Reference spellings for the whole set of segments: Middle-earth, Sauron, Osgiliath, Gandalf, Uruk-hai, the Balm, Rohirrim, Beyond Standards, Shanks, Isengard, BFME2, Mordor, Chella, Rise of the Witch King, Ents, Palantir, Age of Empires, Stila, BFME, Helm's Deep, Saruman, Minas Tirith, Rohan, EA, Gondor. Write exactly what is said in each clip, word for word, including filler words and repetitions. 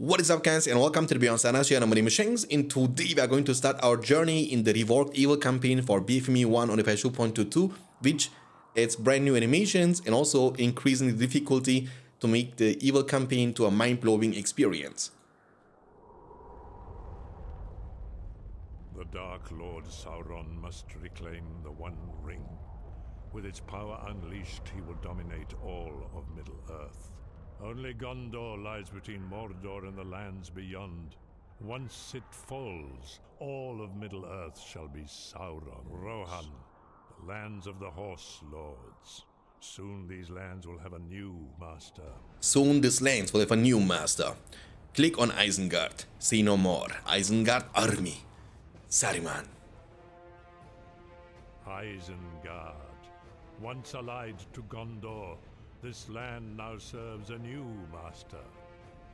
What is up, guys, and welcome to the Beyond Standards. Here I'm Minas Tirith, and today we are going to start our journey in the Reworked Evil campaign for B F M E one on the patch two point two two, which it's brand new animations and also increasing the difficulty to make the Evil campaign to a mind-blowing experience. The Dark Lord Sauron must reclaim the One Ring. With its power unleashed, he will dominate all of Middle-earth. Only Gondor lies between Mordor and the lands beyond. Once it falls, all of Middle-earth shall be Sauron, Rohan, the lands of the Horse Lords. Soon these lands will have a new master. Soon these lands will have a new master. Click on Isengard. Say no more. Isengard army. Saruman. Isengard. Once allied to Gondor, this land now serves a new master,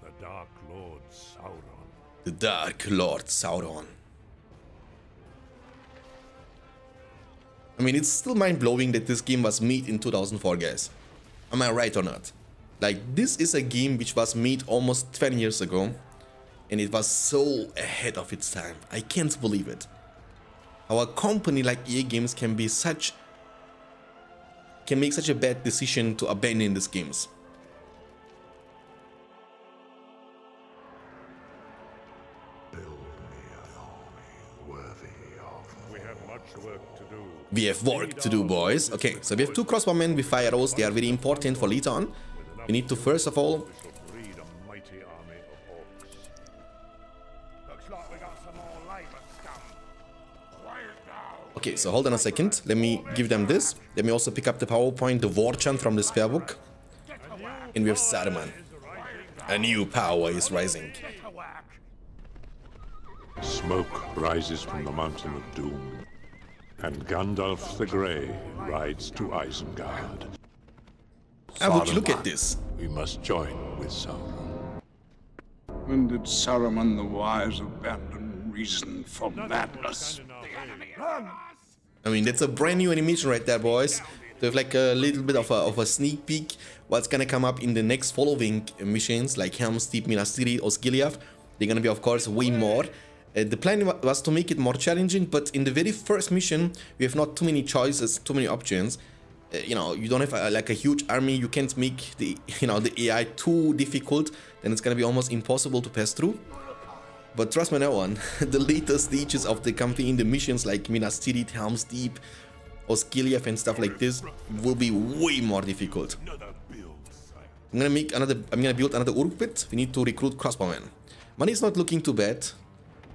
the Dark Lord Sauron. The Dark Lord Sauron. I mean, it's still mind-blowing that this game was made in two thousand four, guys. Am I right or not? Like, this is a game which was made almost twenty years ago, and it was so ahead of its time. I can't believe it. How a company like E A Games can be such... can make such a bad decision to abandon these games. Build me an army worthy of... We have much work to do. We have work to do, boys. Okay, so we have two crossbowmen with fire arrows. They are very important for later on. We need to first of all... Okay, so hold on a second. Let me give them this. Let me also pick up the PowerPoint, the war chant from the spare book. And we have Saruman. A new power is rising. Smoke rises from the mountain of doom, and Gandalf the Grey rides to Isengard. I would look at this. We must join with Sauron. When did Saruman the Wise abandon reason for madness? I mean, that's a brand new animation right there, boys. They have like a little bit of a, of a sneak peek what's gonna come up in the next following missions, like Helm's Deep, Minas Tirith, Osgiliath. They're gonna be, of course, way more. Uh, the plan was to make it more challenging, but in the very first mission, we have not too many choices, too many options. Uh, you know, you don't have a, like a huge army. You can't make the, you know, the A I too difficult. Then it's gonna be almost impossible to pass through. But trust me, no one, the later stages of the campaign, the missions like Minas Tirith, Helm's Deep, Osgiliath and stuff like this will be way more difficult. I'm gonna make another, I'm gonna build another Uruk pit. We need to recruit crossbowmen. Money is not looking too bad.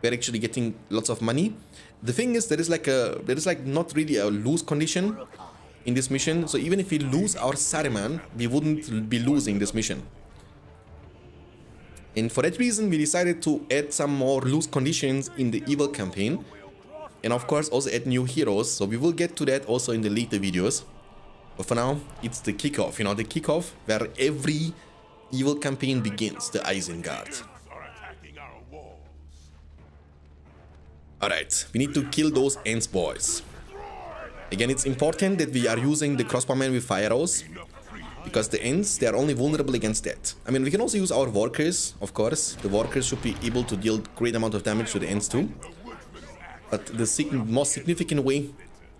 We're actually getting lots of money. The thing is, there is like a, there is like not really a lose condition in this mission. So even if we lose our Saruman, we wouldn't be losing this mission. And for that reason, we decided to add some more loose conditions in the Evil campaign. And of course, also add new heroes. So we will get to that also in the later videos. But for now, it's the kickoff. You know, the kickoff where every Evil campaign begins, the Isengard. Alright, we need to kill those Ents, boys. Again, it's important that we are using the crossbowmen with fire arrows, because the Ents, they are only vulnerable against that. I mean, we can also use our Walkers, of course. The Walkers should be able to deal great amount of damage to the Ents too. But the sig most significant way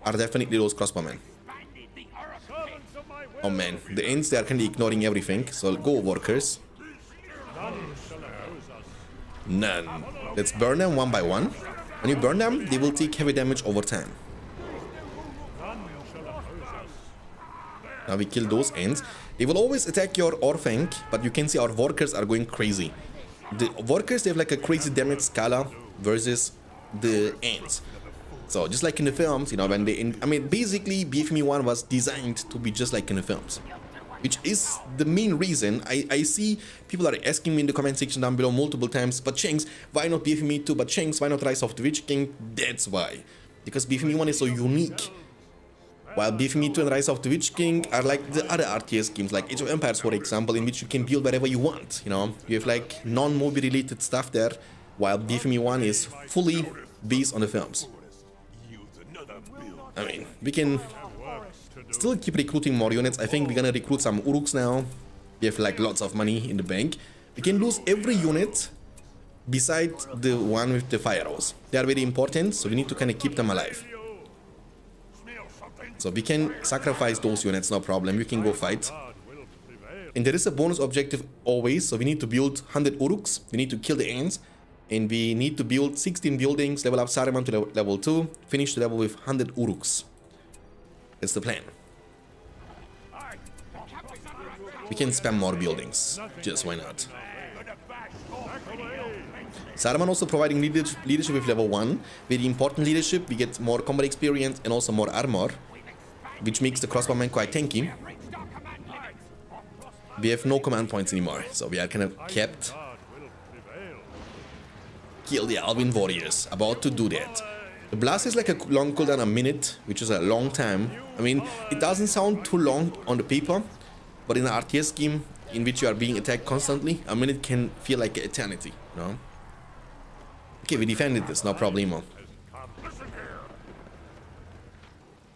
are definitely those crossbowmen. Oh man, the Ents, they are kind of ignoring everything. So go, Walkers. None. Let's burn them one by one. When you burn them, they will take heavy damage over time. Now we kill those Ents. They will always attack your Orphank, but you can see our Workers are going crazy. The Workers, they have like a crazy damage scala versus the Ents. So just like in the films, you know, when they... In, I mean, basically, B F M E one was designed to be just like in the films, which is the main reason. I, I see people are asking me in the comment section down below multiple times, but Shanks, why not B F M E two? But Shanks, why not Rise of the Witch King? That's why. Because B F M E one is so unique. While B F M E two and Rise of the Witch King are like the other R T S games, like Age of Empires, for example, in which you can build wherever you want, you know. You have like non-movie related stuff there, while B F M E one is fully based on the films. I mean, we can still keep recruiting more units. I think we're gonna recruit some Uruks now. We have like lots of money in the bank. We can lose every unit besides the one with the fire arrows. They are very important, so we need to kind of keep them alive. So we can sacrifice those units, no problem. You can go fight. And there is a bonus objective always, so we need to build one hundred Uruks. We need to kill the Ents. And we need to build sixteen buildings, level up Saruman to level two, finish the level with one hundred Uruks. That's the plan. We can spam more buildings, just why not. Saruman also providing leadership with level one, very important leadership. We get more combat experience and also more armor, which makes the crossbowman quite tanky. We have no command points anymore, so we are kind of capped. Kill the Alvin warriors, about to do that. The blast is like a long cooldown, a minute, which is a long time. I mean, it doesn't sound too long on the paper, but in an R T S game in which you are being attacked constantly, a minute can feel like an eternity, you know? Okay, we defended this, no problemo.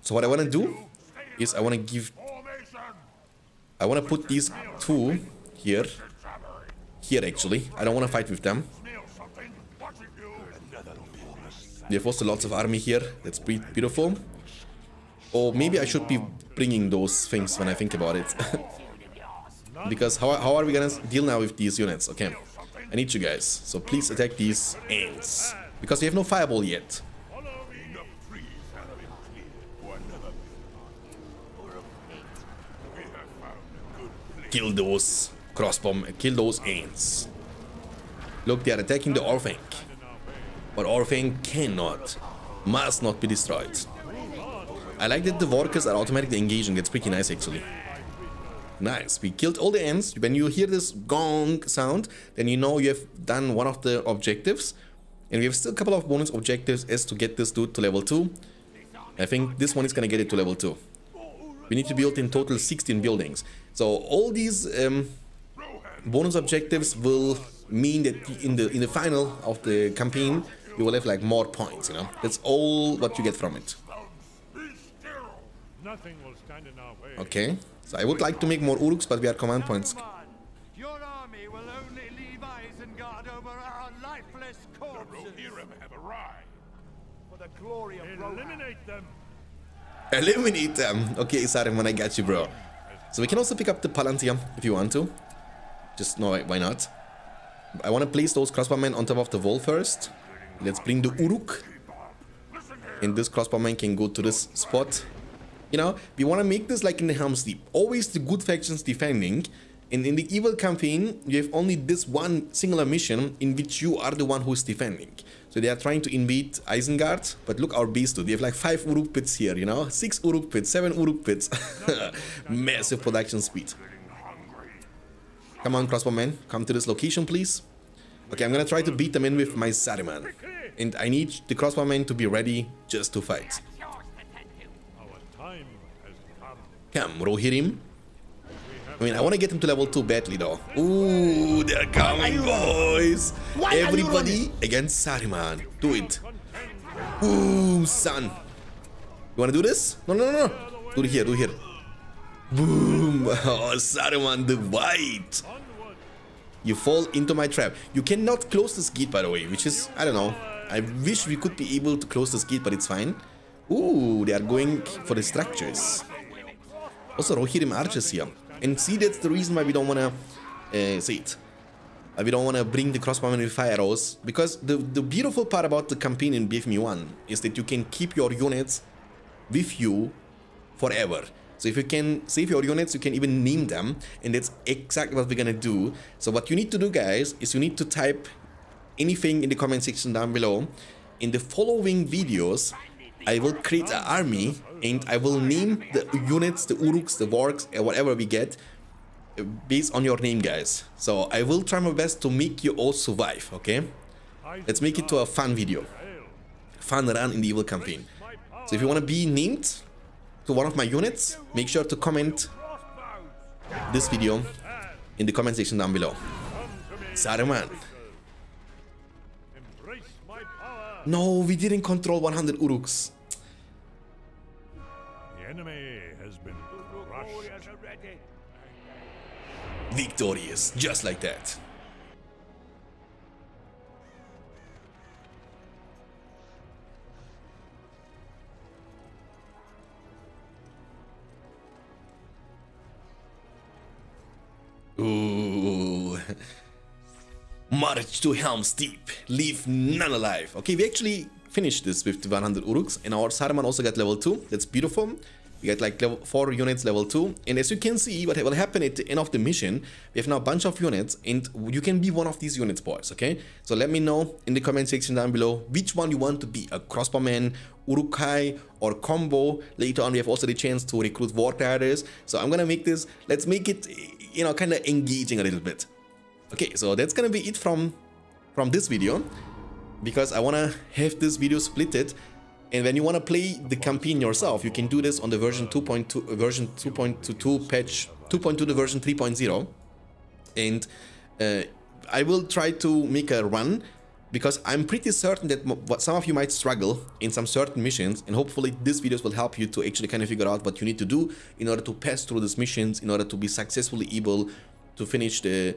So what I want to do is I want to give... I want to put these two here. Here, actually. I don't want to fight with them. There was lots of army here. That's pretty beautiful. Or maybe I should be bringing those things when I think about it. Because how, how are we gonna deal now with these units? Okay, I need you guys. So please attack these Ents. Because we have no fireball yet. Kill those crossbowmen. Kill those Ents. Look, they are attacking the Orphan. But Orphan cannot, must not be destroyed. I like that the Vorkas are automatically engaging. That's pretty nice, actually. Nice. We killed all the Ents. When you hear this gong sound, then you know you have done one of the objectives. And we have still a couple of bonus objectives as to get this dude to level two. I think this one is going to get it to level two. We need to build in total sixteen buildings. So all these um, bonus objectives will mean that in the in the final of the campaign, you will have like more points, you know. That's all what you get from it. Okay, so I would like to make more Uruks, but we are command points. Your army will only leave Isengard over our lifeless corpses. The Rohirrim have arrived. For the glory of Rohan. Eliminate them. Eliminate them. Okay, Saruman, I got you, bro. So we can also pick up the Palantir if you want to. Just no, why not? I want to place those crossbowmen on top of the wall first. Let's bring the Uruk. And this crossbowman can go to this spot. You know, we want to make this like in the Helm's Deep. Always the good factions defending. And in the evil campaign, you have only this one singular mission in which you are the one who is defending. So they are trying to invade Isengard. But look our base too. They have like five Uruk pits here, you know. Six Uruk pits, seven Uruk pits. Massive production speed. Come on, crossbowman, come to this location, please. Okay, I'm gonna try to beat them in with my Saruman. And I need the crossbowman to be ready just to fight. Come, Rohirrim. I mean, I want to get him to level two badly, though. Ooh, they're coming, boys! Everybody against Saruman. Do it. Ooh, son. You want to do this? No, no, no, no. Do it here, do it here. Boom! Oh, Saruman the White! You fall into my trap. You cannot close this gate, by the way, which is... I don't know. I wish we could be able to close this gate, but it's fine. Ooh, they are going for the structures. Also, Rohirrim archers here. And see, that's the reason why we don't want to uh, say it. We don't want to bring the crossbowmen with fire arrows. Because the, the beautiful part about the campaign in B F M E one is that you can keep your units with you forever. So if you can save your units, you can even name them. And that's exactly what we're going to do. So what you need to do, guys, is you need to type anything in the comment section down below. In the following videos, I will create an army and I will name the units, the Uruks, the Vorks, whatever we get based on your name, guys. So I will try my best to make you all survive, okay? Let's make it to a fun video. Fun run in the evil campaign. So if you want to be named to one of my units, make sure to comment this video in the comment section down below. Saruman. No, we didn't control one hundred Uruks. The enemy has been crushed. Victorious, just like that. March to Helm's Deep, leave none alive. Okay, we actually finished this with one hundred Uruks, and our Saruman also got level two. That's beautiful. We got like level four units level two, and as you can see what will happen at the end of the mission, we have now a bunch of units, and you can be one of these units, boys. Okay, so let me know in the comment section down below which one you want to be, a crossbowman, Uruk-hai, or combo. Later on we have also the chance to recruit war riders, so I'm gonna make this, let's make it, you know, kind of engaging a little bit. Okay, so that's gonna be it from from this video, because I wanna have this video splitted. And when you want to play the campaign yourself, you can do this on the version two point two, version two point two two patch, two point two to version three point zero. And uh, I will try to make a run, because I'm pretty certain that what some of you might struggle in some certain missions, and hopefully these videos will help you to actually kind of figure out what you need to do in order to pass through these missions, in order to be successfully able to finish the,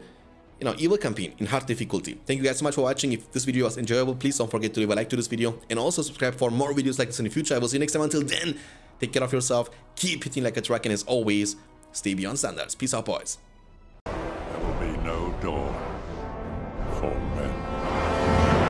you know, evil campaign in hard difficulty. Thank you guys so much for watching. If this video was enjoyable, please don't forget to leave a like to this video, and also subscribe for more videos like this in the future. I will see you next time. Until then, take care of yourself, keep hitting like a truck, and as always, stay beyond standards. Peace out, boys. There will be no door.